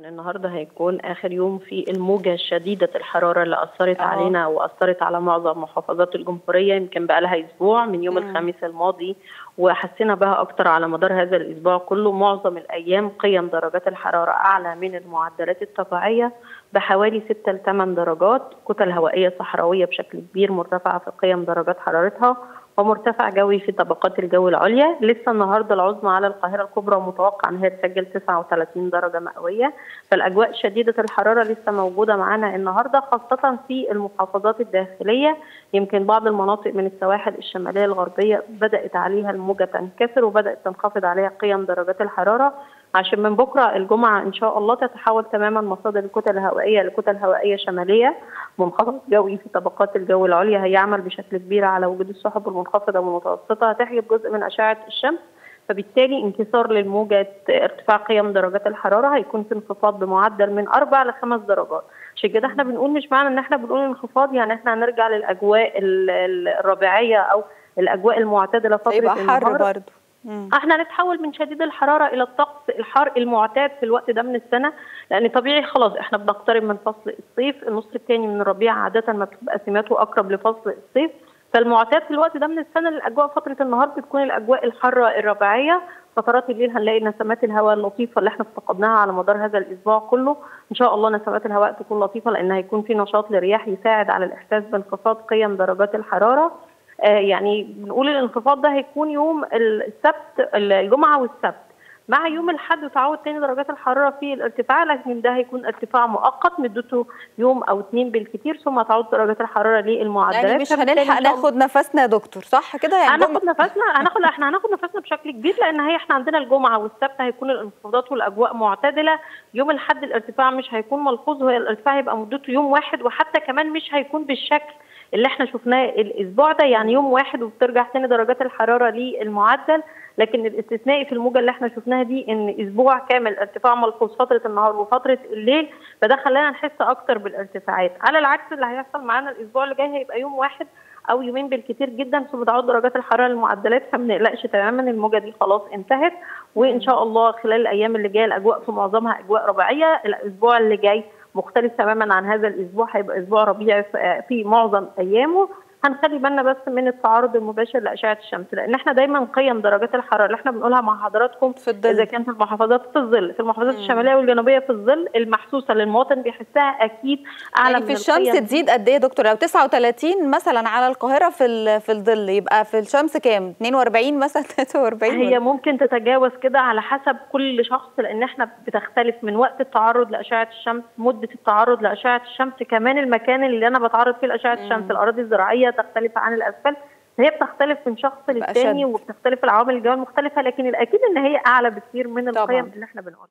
لكن النهارده هيكون آخر يوم في الموجة شديدة الحرارة اللي أثرت علينا وأثرت على معظم محافظات الجمهورية، يمكن بقى لها أسبوع من يوم الخميس الماضي، وحسينا بها أكتر على مدار هذا الأسبوع كله. معظم الأيام قيم درجات الحرارة أعلى من المعدلات الطبيعية بحوالي 6 ل 8 درجات، كتل هوائية صحراوية بشكل كبير مرتفعة في قيم درجات حرارتها، ومرتفع جوي في طبقات الجو العليا. لسه النهارده العظمى على القاهره الكبرى متوقع ان هي تسجل 39 درجه مئويه، فالاجواء شديده الحراره لسه موجوده معانا النهارده خاصه في المحافظات الداخليه. يمكن بعض المناطق من السواحل الشماليه الغربيه بدات عليها الموجه تنكسر وبدات تنخفض عليها قيم درجات الحراره، عشان من بكره الجمعه ان شاء الله تتحول تماما مصادر الكتل الهوائيه لكتل هوائيه شماليه. منخفض جوي في طبقات الجو العليا هيعمل بشكل كبير على وجود السحب المنخفضه والمتوسطه، هتحجب جزء من اشعه الشمس، فبالتالي انكسار للموجه، ارتفاع قيم درجات الحراره هيكون في انخفاض بمعدل من 4 ل 5 درجات. عشان كده احنا بنقول مش معنى ان احنا بنقول انخفاض يعني احنا هنرجع للاجواء الربيعيه او الاجواء المعتدله فتره النهار، حر برضه احنا هنتحول من شديد الحراره الى الطقس الحار المعتاد في الوقت ده من السنه، لان طبيعي خلاص احنا بنقترب من فصل الصيف. النص الثاني من الربيع عاده ما بتبقى سماته اقرب لفصل الصيف، فالمعتاد في الوقت ده من السنه الاجواء فتره النهار بتكون الاجواء الحاره الربيعيه، فترات الليل هنلاقي نسمات الهواء اللطيفه اللي احنا افتقدناها على مدار هذا الاسبوع كله. ان شاء الله نسمات الهواء تكون لطيفه لان هيكون في نشاط لرياح يساعد على الاحساس بانخفاض قيم درجات الحراره. يعني بنقول الانخفاض ده هيكون يوم السبت الجمعه والسبت، مع يوم الاحد تعود تاني درجات الحراره في الارتفاع، لكن ده هيكون ارتفاع مؤقت مدته يوم او 2 بالكتير، ثم تعود درجات الحراره للمعدلات. يعني مش هنلحق ناخد نفسنا يا دكتور، صح كده؟ يعني احنا هناخد نفسنا بشكل كبير، لان احنا عندنا الجمعه والسبت هيكون الانخفاضات والاجواء معتدله. يوم الاحد الارتفاع مش هيكون ملحوظ، الارتفاع هيبقى مدته يوم واحد، وحتى كمان مش هيكون بالشكل اللي احنا شفناه الاسبوع ده، يعني يوم واحد وبترجع تاني درجات الحراره للمعدل. لكن الاستثنائي في الموجه اللي احنا شفناها دي ان اسبوع كامل ارتفاع ملحوظ فتره النهار وفتره الليل، فده خلانا نحس اكتر بالارتفاعات، على العكس اللي هيحصل معانا الاسبوع اللي جاي هيبقى يوم واحد او يومين بالكتير جدا، ثم تعود درجات الحراره للمعدلات. فما نقلقش تماما، الموجه دي خلاص انتهت، وان شاء الله خلال الايام اللي جايه الاجواء في معظمها اجواء ربيعيه. الاسبوع اللي جاي مختلف تماما عن هذا الاسبوع، هيبقى اسبوع ربيعي في معظم ايامه. هنخلي بالنا بس من التعارض المباشر لاشعه الشمس، لان احنا دايما قيم درجات الحراره اللي احنا بنقولها مع حضراتكم في الظل، اذا كانت المحافظات في الظل، في المحافظات الشماليه والجنوبيه في الظل المحسوسه للمواطن بيحسها اكيد اعلى. يعني في الشمس تزيد قد ايه يا دكتور؟ لو 39 مثلا على القاهره في الظل، يبقى في الشمس كام؟ 42 مثلا 43؟ هي ممكن تتجاوز كده على حسب كل شخص، لان احنا بتختلف من وقت التعرض لاشعه الشمس، مده التعرض لاشعه الشمس، كمان المكان اللي انا بتعرض فيه لاشعه الشمس، الاراضي الزراعيه تختلف عن الأسفل. هي بتختلف من شخص للتاني وبتختلف العوامل الجوية المختلفة، لكن الأكيد إن هي أعلى بكتير من القيم اللي احنا بنقولها.